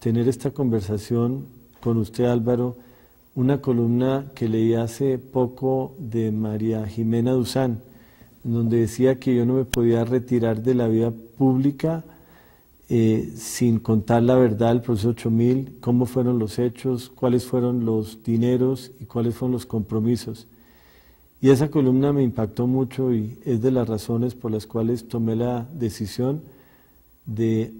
tener esta conversación con usted, Álvaro, una columna que leí hace poco de María Jimena Duzán, donde decía que yo no me podía retirar de la vida pública sin contar la verdad del proceso 8000, cómo fueron los hechos, cuáles fueron los dineros y cuáles fueron los compromisos. Y esa columna me impactó mucho y es de las razones por las cuales tomé la decisión de,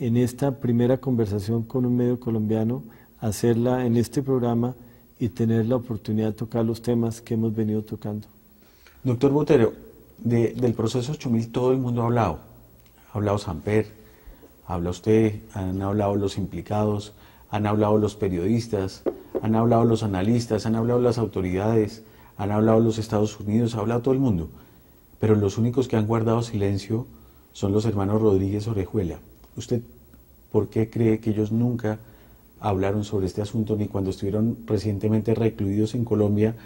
en esta primera conversación con un medio colombiano, hacerla en este programa y tener la oportunidad de tocar los temas que hemos venido tocando. Doctor Botero, del proceso 8000 todo el mundo ha hablado Samper, habla usted, han hablado los implicados, han hablado los periodistas, han hablado los analistas, han hablado las autoridades, han hablado los Estados Unidos, ha hablado todo el mundo, pero los únicos que han guardado silencio son los hermanos Rodríguez Orejuela. ¿Usted por qué cree que ellos nunca hablaron sobre este asunto ni cuando estuvieron recientemente recluidos en Colombia?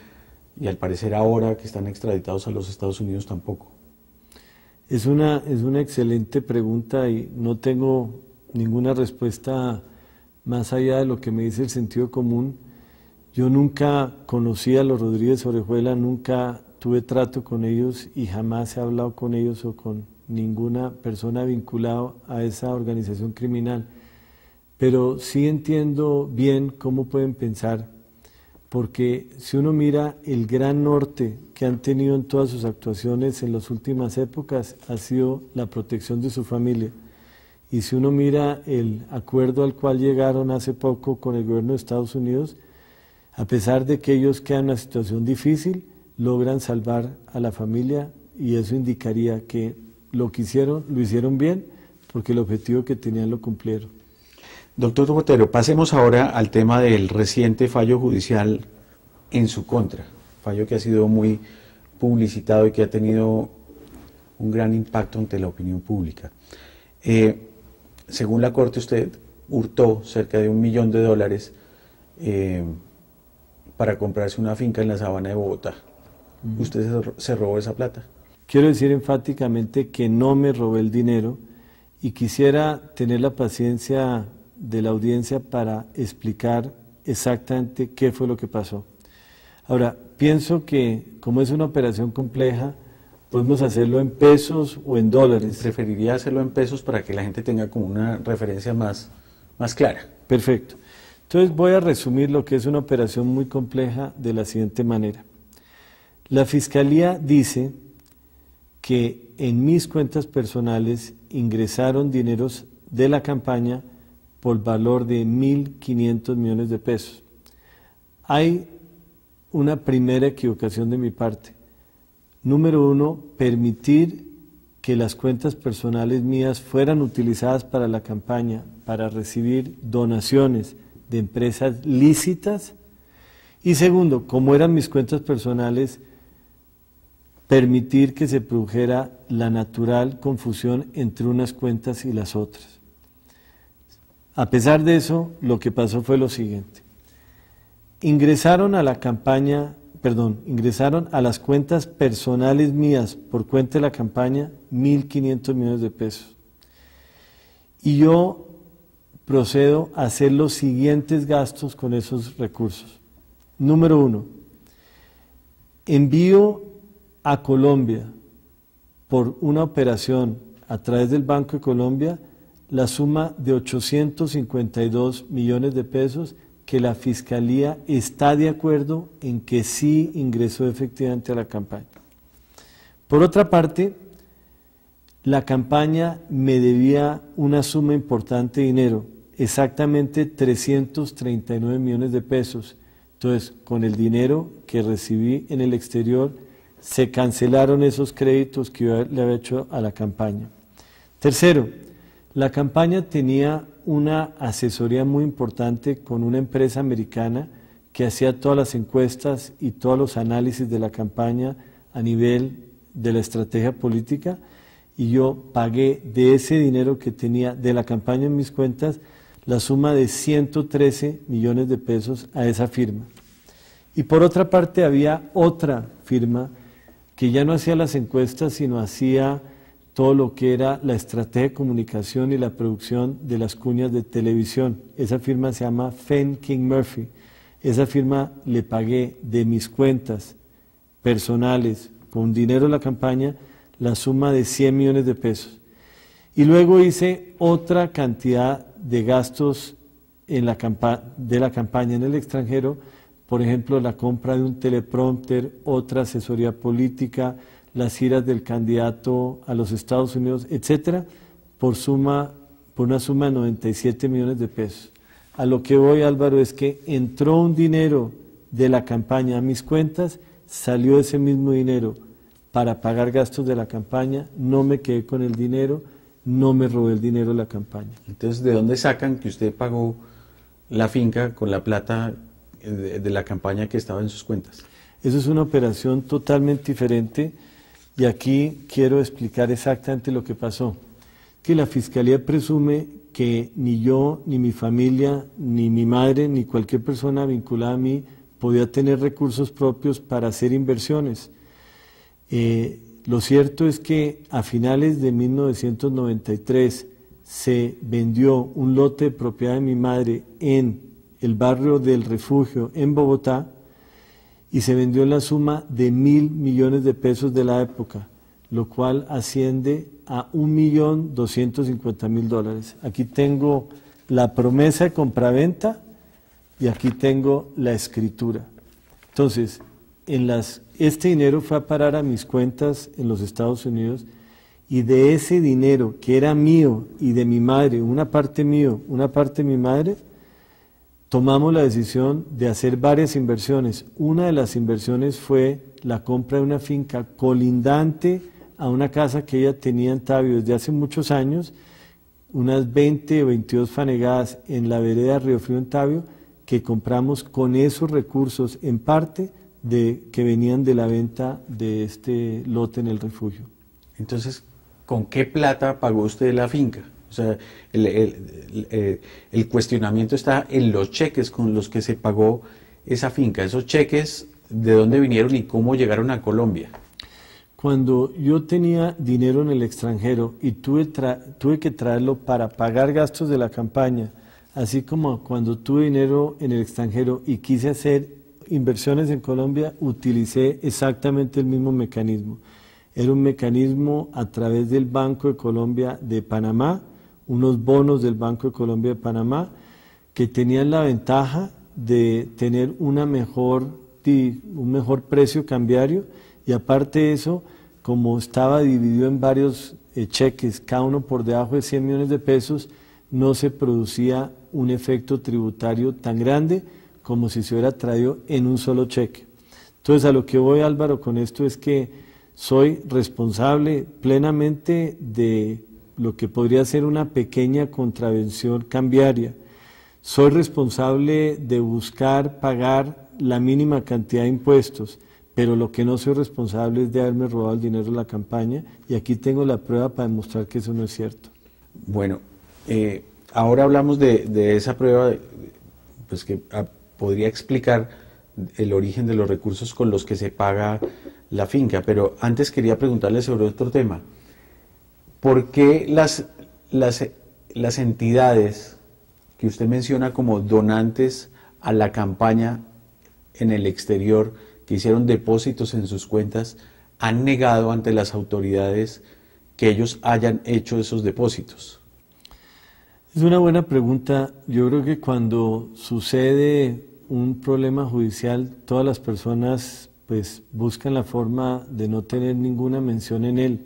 Y al parecer ahora que están extraditados a los Estados Unidos tampoco. Es una excelente pregunta y no tengo ninguna respuesta más allá de lo que me dice el sentido común. Yo nunca conocí a los Rodríguez Orejuela, nunca tuve trato con ellos y jamás he hablado con ellos o con ninguna persona vinculada a esa organización criminal. Pero sí entiendo bien cómo pueden pensar, porque si uno mira el gran norte que han tenido en todas sus actuaciones en las últimas épocas, ha sido la protección de su familia. Y si uno mira el acuerdo al cual llegaron hace poco con el gobierno de Estados Unidos, a pesar de que ellos quedan en una situación difícil, logran salvar a la familia y eso indicaría que lo que hicieron, lo hicieron bien, porque el objetivo que tenían lo cumplieron. Doctor Botero, pasemos ahora al tema del reciente fallo judicial en su contra, fallo que ha sido muy publicitado y que ha tenido un gran impacto ante la opinión pública. Según la Corte, usted hurtó cerca de $1 millón para comprarse una finca en la sabana de Bogotá. ¿Usted se robó esa plata? Quiero decir enfáticamente que no me robé el dinero y quisiera tener la paciencia de la audiencia para explicar exactamente qué fue lo que pasó. Ahora, pienso que como es una operación compleja, podemos hacerlo en pesos o en dólares. Preferiría hacerlo en pesos para que la gente tenga como una referencia más clara. Perfecto. Entonces voy a resumir lo que es una operación muy compleja de la siguiente manera. La Fiscalía dice que en mis cuentas personales ingresaron dineros de la campaña por valor de $1.500 millones. Hay una primera equivocación de mi parte. Número uno, permitir que las cuentas personales mías fueran utilizadas para la campaña, para recibir donaciones de empresas lícitas. Y segundo, como eran mis cuentas personales, permitir que se produjera la natural confusión entre unas cuentas y las otras. A pesar de eso, lo que pasó fue lo siguiente. Ingresaron a las cuentas personales mías por cuenta de la campaña $1.500 millones. Y yo procedo a hacer los siguientes gastos con esos recursos. Número uno, envío a Colombia por una operación a través del Banco de Colombia la suma de $852 millones que la Fiscalía está de acuerdo en que sí ingresó efectivamente a la campaña. Por otra parte, la campaña me debía una suma importante de dinero, exactamente $339 millones. Entonces, con el dinero que recibí en el exterior, se cancelaron esos créditos que yo le había hecho a la campaña. Tercero, la campaña tenía una asesoría muy importante con una empresa americana que hacía todas las encuestas y todos los análisis de la campaña a nivel de la estrategia política y yo pagué de ese dinero que tenía de la campaña en mis cuentas la suma de $113 millones a esa firma. Y por otra parte había otra firma que ya no hacía las encuestas sino hacía todo lo que era la estrategia de comunicación y la producción de las cuñas de televisión. Esa firma se llama Fen King MURPHY. Esa firma le pagué de mis cuentas personales, con dinero de la campaña, la suma de 100 millones de pesos. Y luego hice otra cantidad de gastos en la campaña en el extranjero, por ejemplo, la compra de un teleprompter, otra asesoría política, las giras del candidato a los Estados Unidos, etcétera, por una suma de 97 millones de pesos. A lo que voy, Álvaro, es que entró un dinero de la campaña a mis cuentas, salió ese mismo dinero para pagar gastos de la campaña, no me quedé con el dinero, no me robé el dinero de la campaña. Entonces, ¿de dónde sacan que usted pagó la finca con la plata de la campaña que estaba en sus cuentas? Eso es una operación totalmente diferente y aquí quiero explicar exactamente lo que pasó. Que la Fiscalía presume que ni yo, ni mi familia, ni mi madre, ni cualquier persona vinculada a mí podía tener recursos propios para hacer inversiones. Lo cierto es que a finales de 1993 se vendió un lote de propiedad de mi madre en el barrio del Refugio en Bogotá y se vendió en la suma de 1.000 millones de pesos de la época, lo cual asciende a $1.250.000. Aquí tengo la promesa de compraventa y aquí tengo la escritura. Entonces, este dinero fue a parar a mis cuentas en los Estados Unidos y de ese dinero que era mío y de mi madre, una parte mío, una parte de mi madre, tomamos la decisión de hacer varias inversiones. Una de las inversiones fue la compra de una finca colindante a una casa que ella tenía en Tabio desde hace muchos años, unas 20 o 22 fanegadas en la vereda Río Frío en Tabio, que compramos con esos recursos en parte que venían de la venta de este lote en el refugio. Entonces, ¿con qué plata pagó usted la finca? O sea, el cuestionamiento está en los cheques con los que se pagó esa finca. ¿Esos cheques de dónde vinieron y cómo llegaron a Colombia? Cuando yo tenía dinero en el extranjero y tuve que traerlo para pagar gastos de la campaña, así como cuando tuve dinero en el extranjero y quise hacer inversiones en Colombia, utilicé exactamente el mismo mecanismo. Era un mecanismo a través del Banco de Colombia de Panamá, unos bonos del Banco de Colombia de Panamá, que tenían la ventaja de tener un mejor precio cambiario. Y aparte de eso, como estaba dividido en varios cheques, cada uno por debajo de 100 millones de pesos, no se producía un efecto tributario tan grande como si se hubiera traído en un solo cheque. Entonces, a lo que voy, Álvaro, con esto es que soy responsable plenamente de lo que podría ser una pequeña contravención cambiaria. Soy responsable de buscar pagar la mínima cantidad de impuestos, pero lo que no soy responsable es de haberme robado el dinero de la campaña, y aquí tengo la prueba para demostrar que eso no es cierto. Bueno, ahora hablamos de esa prueba, pues que podría explicar el origen de los recursos con los que se paga la finca, pero antes quería preguntarle sobre otro tema. ¿Por qué las entidades que usted menciona como donantes a la campaña en el exterior, que hicieron depósitos en sus cuentas, han negado ante las autoridades que ellos hayan hecho esos depósitos? Es una buena pregunta. Yo creo que cuando sucede un problema judicial, todas las personas pues buscan la forma de no tener ninguna mención en él.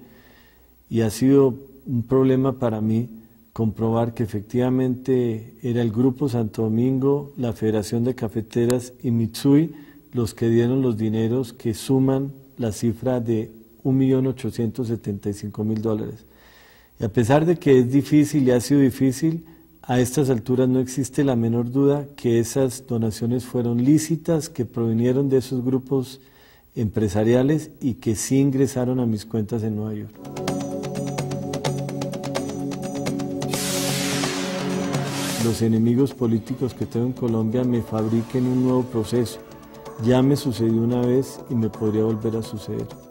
Y ha sido un problema para mí comprobar que efectivamente era el Grupo Santo Domingo, la Federación de Cafeteras y Mitsui los que dieron los dineros que suman la cifra de $1.875.000. Y a pesar de que es difícil y ha sido difícil, a estas alturas no existe la menor duda que esas donaciones fueron lícitas, que provinieron de esos grupos empresariales y que sí ingresaron a mis cuentas en Nueva York. Los enemigos políticos que tengo en Colombia me fabriquen un nuevo proceso. Ya me sucedió una vez y me podría volver a suceder.